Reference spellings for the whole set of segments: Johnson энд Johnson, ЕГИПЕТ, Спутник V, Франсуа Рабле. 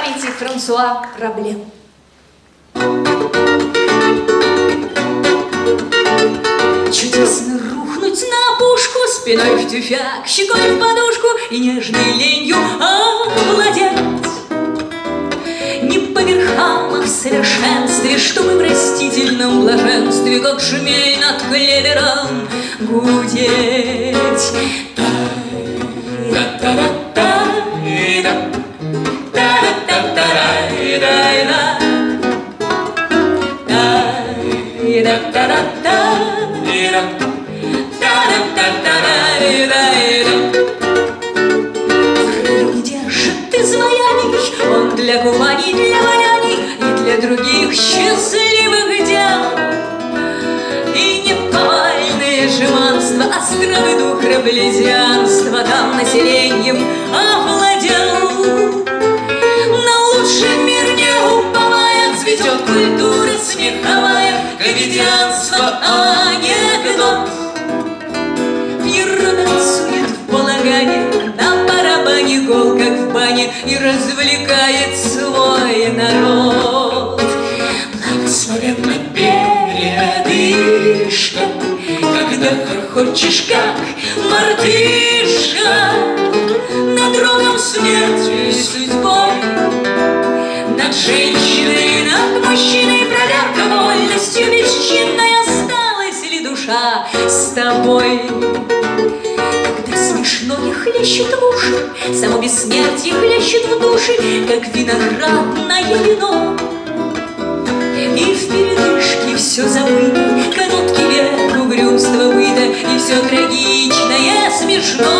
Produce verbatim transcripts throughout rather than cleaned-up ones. памяти Франсуа Рабле. Чудесно рухнуть на пушку, спиной в тюфяк, щекой в подушку и нежной ленью овладеть. Не по верхам, а в совершенстве, чтобы в растительном блаженстве, как шмель над клевером, гудеть. Не держит изваяний он для гуманий, для валяний и для других счастливых дел. И неповальное жеманство, островы духа раблезианства там населением овладел. На лучший мир не уповая, цветет культура смеховая, комедианство анекдот. И развлекает свой народ. Благословенна передышка, когда хохочешь, как мартышка, над родом, смертью и судьбой, над женщиной, над мужчиной. Проверка вольностью бесчинной, осталась ли душа с тобой? Смешно не хлещет в уши, само бессмертие хлещет в души, как виноградное вино. И в передышке все забыто, короткий век угрюмства быта, и все трагичное смешно.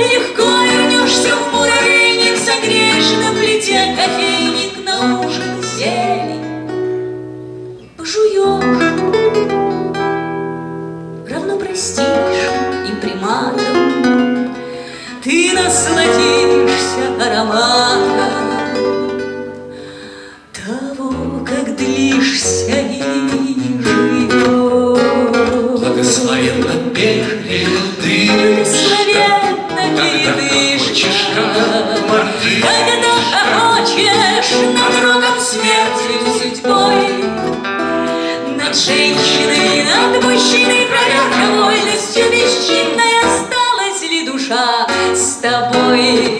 Легко вернешься в муравейник, согреешь на плите кофейник, на ужин зелень пожуешь, равно простишь. Приматом ты насладишься ароматом того, как длишься и живешь. Благословенна передышка, когда хочешь, как мартышка, когда хочешь над родом, смертью, судьбой, над женщиной, над мужчиной. Проверка вольностью бесчинной, душа с тобой.